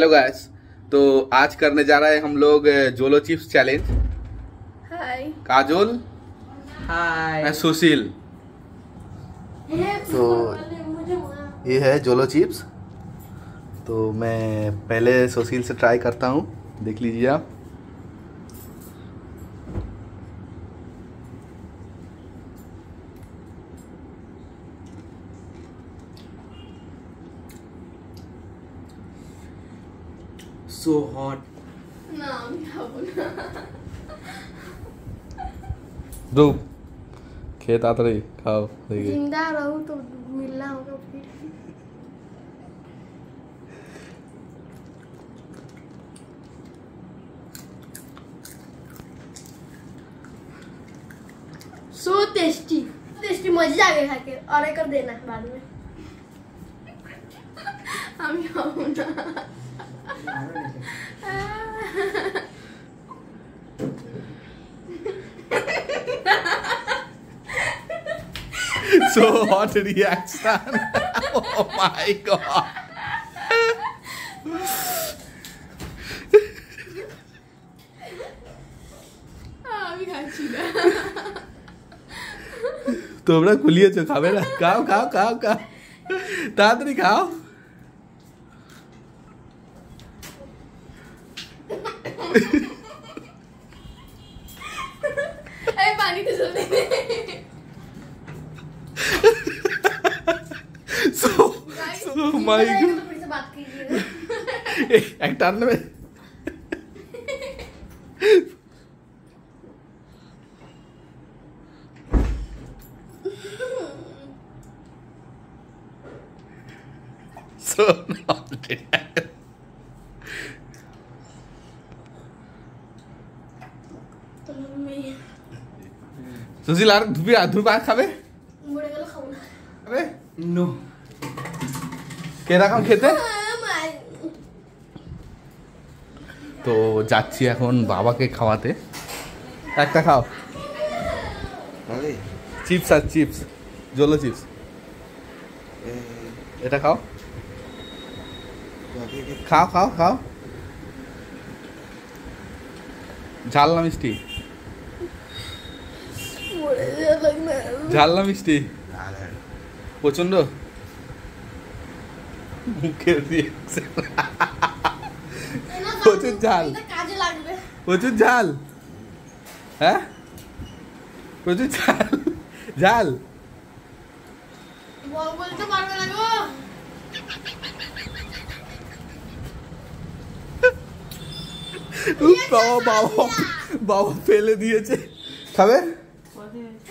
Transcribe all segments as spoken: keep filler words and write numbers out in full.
Hello guys, तो आज करने जा रहे हैं हम लोग जोलो chips challenge. Hi Kajol. Hi मैं सुशील। तो ये है जोलो चिप्स। तो मैं पहले सुशील से ट्राई करता हूँ, देख लीजिए आप। So hot. दो खेत आते रही, खाओ। जिंदा रहो तो मिलना होगा फिर। So tasty, tasty मजा आ गया खा के। और एक कर देना बाद में। हम खाओ ना। So hot reaction! Oh my god! तो हमरा खुलिए चो खावे ना, खाओ खाओ खाओ खाओ, तातरी खाओ। अरे पानी तो जल्दी। so, so my god. फिर से बात कीजिए। एक टर्न में। so naughty. सुशील आर धुपी आधुर बात खावे। अबे नो কেরাকম খেতে। তো যাচ্ছি এখন বাবাকে খাওয়াতে। একটা খাও। আরে চিপস আর চিপস, জোলো চিপস। এটা খাও। খাও খাও খাও। ঝাল না মিষ্টি? ঝাল না মিষ্টি? প্রচন্ড মুখের রিঅ্যাকশন। প্রচুর ঝাল, কাজে লাগবে। প্রচুর ঝাল, হ্যাঁ প্রচুর ঝাল। ঝাল বলতে পারবে না গো। বাবা বাবা বাবা ফেলে দিয়েছে। খাবে?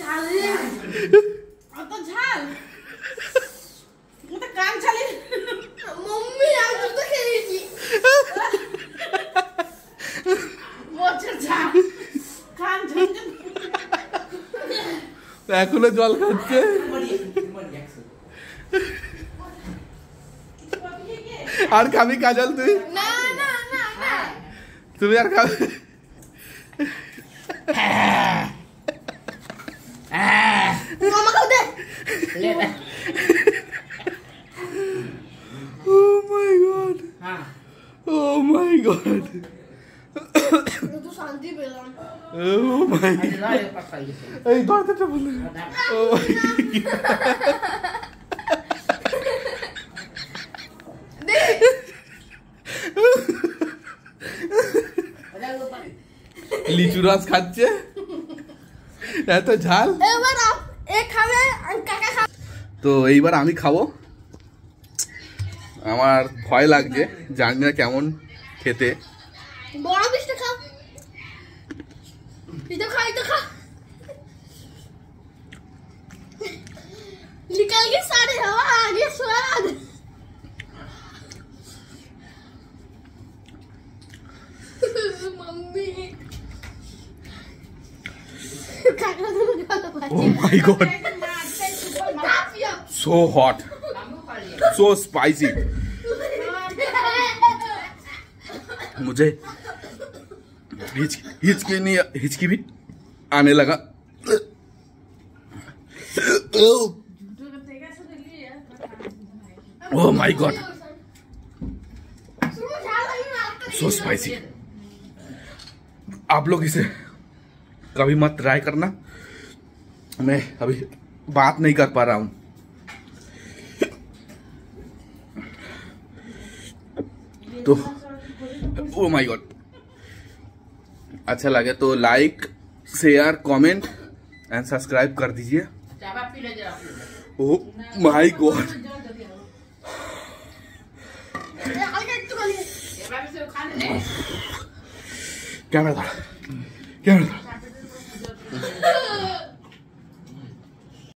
झाले आता झाल मत काम झाले। मम्मी आज तो खेलीची मोच झाल काम झंझ। देखो जल खाते। और खाबी काजल तू? ना ना ना ना तू यार खा। मामा खाओ दे ले। Oh my god. हां ओह माय गॉड। तो शांति बेला। ओह माय गॉड। ए बात तो बोल। ओह লিচু রস খাচ্ছে। এত ঝাল। এবার আপ এ খাবে আর কাকা খাবে। তো এইবার আমি খাবো। আমার ভয় লাগছে, জানি না কেমন খেতে। বড় মিষ্টি খাও। এটা খা এটা খা। निकल गई सारी हवा, आ गया स्वाद। Mummy Oh my god! So hot, so spicy. मुझे हिचकी हिचकी नहीं हिचकी भी आने लगा। Oh my god, so spicy. आप लोग इसे कभी मत ट्राई करना, मैं अभी बात नहीं कर पा रहा हूँ। तो ओ माय गॉड, अच्छा लगे तो like share comment and subscribe कर दीजिए। ओ माय गॉड, क्या क्या